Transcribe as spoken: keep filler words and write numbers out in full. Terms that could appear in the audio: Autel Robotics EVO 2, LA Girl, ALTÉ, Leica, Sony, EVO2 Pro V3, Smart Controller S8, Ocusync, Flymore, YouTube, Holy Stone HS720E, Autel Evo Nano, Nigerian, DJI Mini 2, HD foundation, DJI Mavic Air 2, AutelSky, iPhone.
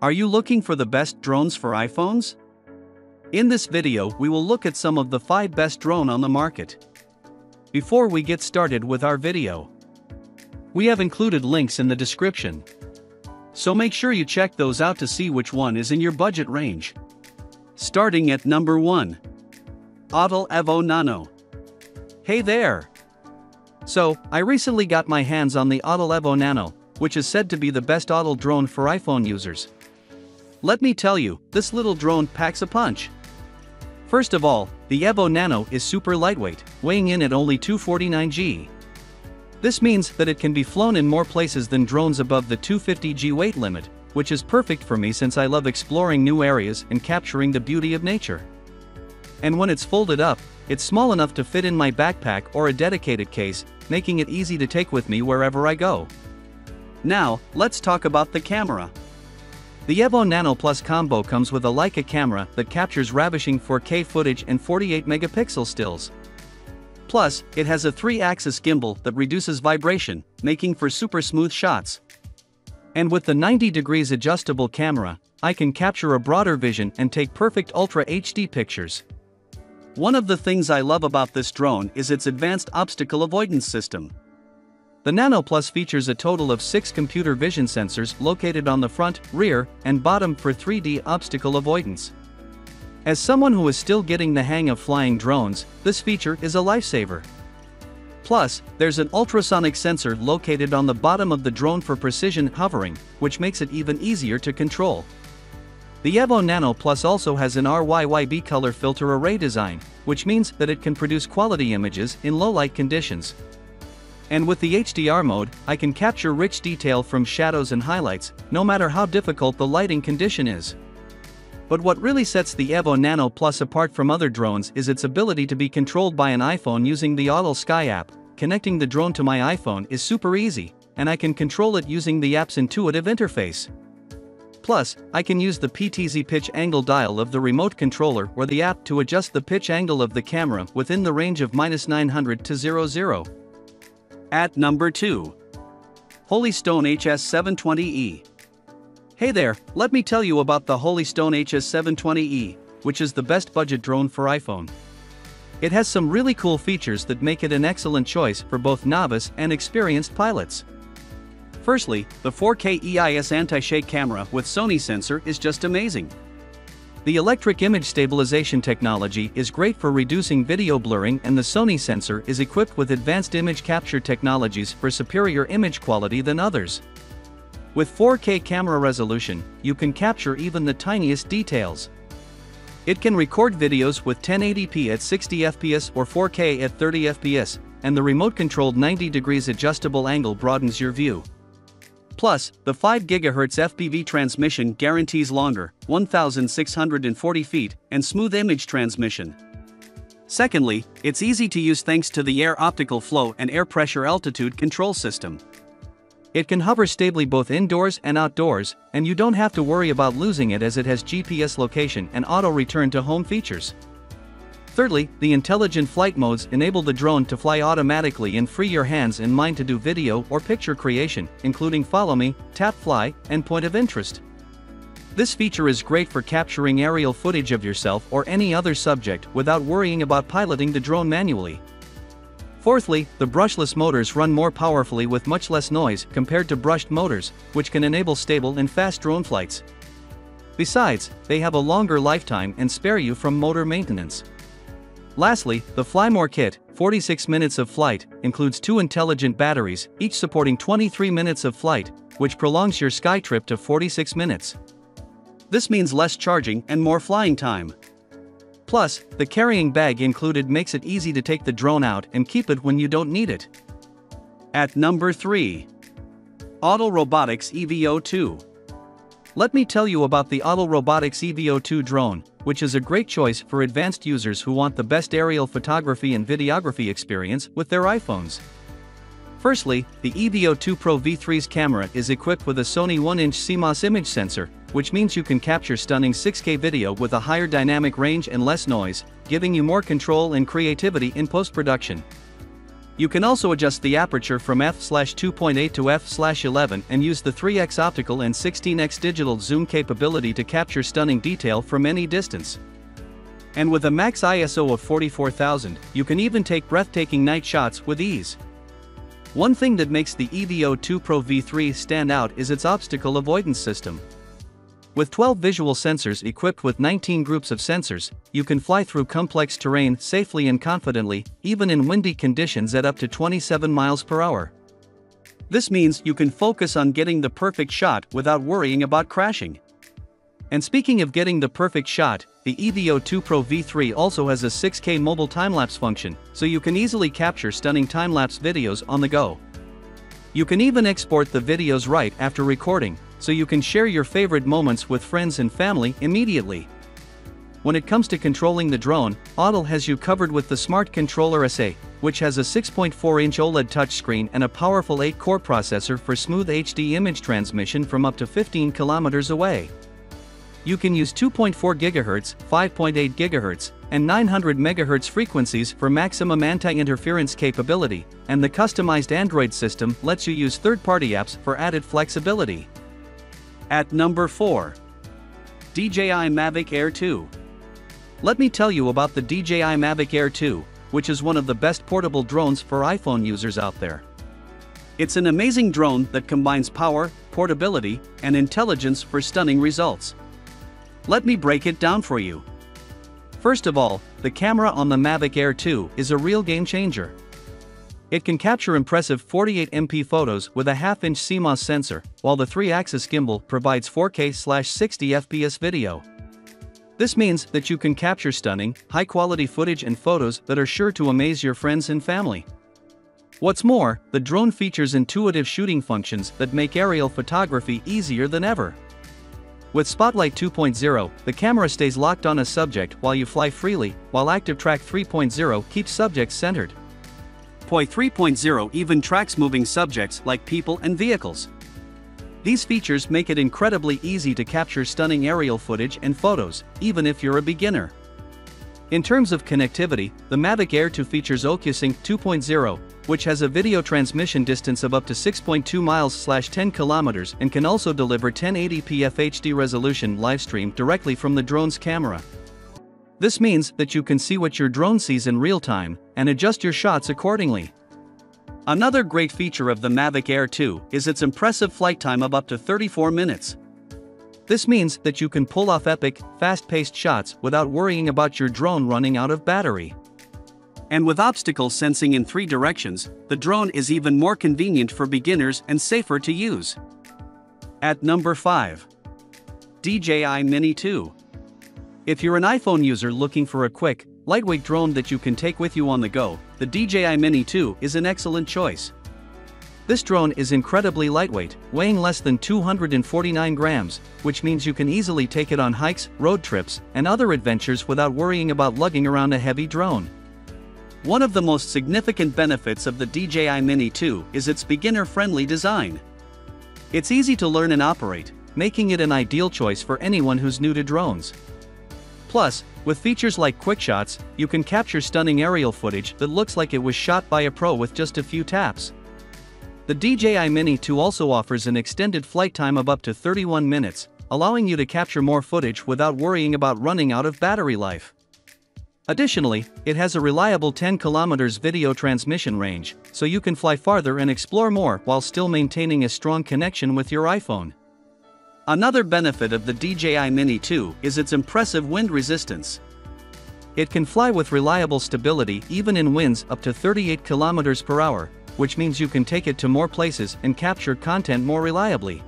Are you looking for the best drones for iPhones? In this video, we will look at some of the five best drones on the market. Before we get started with our video, we have included links in the description, so make sure you check those out to see which one is in your budget range. Starting at number one. Autel Evo Nano. Hey there! So, I recently got my hands on the Autel Evo Nano, which is said to be the best Autel drone for iPhone users. Let me tell you, this little drone packs a punch. First of all, the Evo Nano is super lightweight, weighing in at only two forty-nine grams. This means that it can be flown in more places than drones above the two hundred fifty gram weight limit, which is perfect for me since I love exploring new areas and capturing the beauty of nature. And when it's folded up, it's small enough to fit in my backpack or a dedicated case, making it easy to take with me wherever I go. Now, let's talk about the camera. The Evo Nano Plus combo comes with a Leica camera that captures ravishing four K footage and forty-eight megapixel stills. Plus, it has a three axis gimbal that reduces vibration, making for super smooth shots. And with the ninety degrees adjustable camera, I can capture a broader vision and take perfect Ultra H D pictures. One of the things I love about this drone is its advanced obstacle avoidance system. The Nano Plus features a total of six computer vision sensors located on the front, rear, and bottom for three D obstacle avoidance. As someone who is still getting the hang of flying drones, this feature is a lifesaver. Plus, there's an ultrasonic sensor located on the bottom of the drone for precision hovering, which makes it even easier to control. The Evo Nano Plus also has an R Y Y B color filter array design, which means that it can produce quality images in low-light conditions. And with the H D R mode, I can capture rich detail from shadows and highlights, no matter how difficult the lighting condition is. But what really sets the Evo Nano Plus apart from other drones is its ability to be controlled by an iPhone using the AutelSky app. Connecting the drone to my iPhone is super easy, and I can control it using the app's intuitive interface. Plus, I can use the P T Z pitch angle dial of the remote controller or the app to adjust the pitch angle of the camera within the range of minus nine hundred to zero zero. At number two. Holy Stone H S seven twenty E. Hey there, let me tell you about the Holy Stone H S seven twenty E, which is the best budget drone for iPhone. It has some really cool features that make it an excellent choice for both novice and experienced pilots. Firstly, the four K E I S anti-shake camera with Sony sensor is just amazing. The electric image stabilization technology is great for reducing video blurring, and the Sony sensor is equipped with advanced image capture technologies for superior image quality than others. With four K camera resolution, you can capture even the tiniest details. It can record videos with ten eighty p at sixty F P S or four K at thirty F P S, and the remote-controlled ninety degrees adjustable angle broadens your view. Plus, the five gigahertz F P V transmission guarantees longer, one thousand six hundred forty feet, and smooth image transmission. Secondly, it's easy to use thanks to the air optical flow and air pressure altitude control system. It can hover stably both indoors and outdoors, and you don't have to worry about losing it as it has G P S location and auto return to home features. Thirdly, the intelligent flight modes enable the drone to fly automatically and free your hands and mind to do video or picture creation, including follow me, tap fly, and point of interest. This feature is great for capturing aerial footage of yourself or any other subject without worrying about piloting the drone manually. Fourthly, the brushless motors run more powerfully with much less noise compared to brushed motors, which can enable stable and fast drone flights. Besides, they have a longer lifetime and spare you from motor maintenance. Lastly, the Flymore kit, forty-six minutes of flight, includes two intelligent batteries, each supporting twenty-three minutes of flight, which prolongs your sky trip to forty-six minutes. This means less charging and more flying time. Plus, the carrying bag included makes it easy to take the drone out and keep it when you don't need it. At number three. Autel Robotics E V O two. Let me tell you about the Autel Robotics E V O two drone, which is a great choice for advanced users who want the best aerial photography and videography experience with their iPhones. Firstly, the E V O two Pro V three's camera is equipped with a Sony one inch C M O S image sensor, which means you can capture stunning six K video with a higher dynamic range and less noise, giving you more control and creativity in post-production. You can also adjust the aperture from f two point eight to f eleven and use the three x optical and sixteen x digital zoom capability to capture stunning detail from any distance. And with a max I S O of forty-four thousand, you can even take breathtaking night shots with ease. One thing that makes the E V O two Pro V three stand out is its obstacle avoidance system. With twelve visual sensors equipped with nineteen groups of sensors, you can fly through complex terrain safely and confidently, even in windy conditions at up to twenty-seven miles per hour. This means you can focus on getting the perfect shot without worrying about crashing. And speaking of getting the perfect shot, the E V O two Pro V three also has a six K mobile time-lapse function, so you can easily capture stunning time-lapse videos on the go. You can even export the videos right after recording, so you can share your favorite moments with friends and family immediately. When it comes to controlling the drone, Autel has you covered with the Smart Controller S eight, which has a six point four inch OLED touchscreen and a powerful eight core processor for smooth H D image transmission from up to fifteen kilometers away. You can use two point four gigahertz, five point eight gigahertz, and nine hundred megahertz frequencies for maximum anti-interference capability, and the customized Android system lets you use third-party apps for added flexibility. At number four. D J I Mavic Air two. Let me tell you about the D J I Mavic Air two, which is one of the best portable drones for iPhone users out there. It's an amazing drone that combines power, portability, and intelligence for stunning results. Let me break it down for you. First of all, the camera on the Mavic Air two is a real game changer. It can capture impressive forty-eight megapixel photos with a half inch C M O S sensor, while the three axis gimbal provides four K sixty F P S video. This means that you can capture stunning, high-quality footage and photos that are sure to amaze your friends and family. What's more, the drone features intuitive shooting functions that make aerial photography easier than ever. With Spotlight two point oh, the camera stays locked on a subject while you fly freely, while Active Track three point oh keeps subjects centered. P O I three point oh even tracks moving subjects like people and vehicles. These features make it incredibly easy to capture stunning aerial footage and photos, even if you're a beginner. In terms of connectivity, the Mavic Air two features Ocusync two point oh, which has a video transmission distance of up to six point two miles slash ten kilometers and can also deliver ten eighty p F H D resolution livestream directly from the drone's camera. This means that you can see what your drone sees in real time and adjust your shots accordingly. Another great feature of the Mavic Air two is its impressive flight time of up to thirty-four minutes. This means that you can pull off epic, fast-paced shots without worrying about your drone running out of battery. And with obstacle sensing in three directions, the drone is even more convenient for beginners and safer to use. At number five. D J I Mini two. If you're an iPhone user looking for a quick, lightweight drone that you can take with you on the go, the D J I Mini two is an excellent choice. This drone is incredibly lightweight, weighing less than two hundred forty-nine grams, which means you can easily take it on hikes, road trips, and other adventures without worrying about lugging around a heavy drone. One of the most significant benefits of the D J I Mini two is its beginner-friendly design. It's easy to learn and operate, making it an ideal choice for anyone who's new to drones. Plus, with features like quick shots, you can capture stunning aerial footage that looks like it was shot by a pro with just a few taps. The D J I Mini two also offers an extended flight time of up to thirty-one minutes, allowing you to capture more footage without worrying about running out of battery life. Additionally, it has a reliable ten kilometers video transmission range, so you can fly farther and explore more while still maintaining a strong connection with your iPhone. Another benefit of the D J I Mini two is its impressive wind resistance. It can fly with reliable stability even in winds up to thirty-eight kilometers per hour, which means you can take it to more places and capture content more reliably.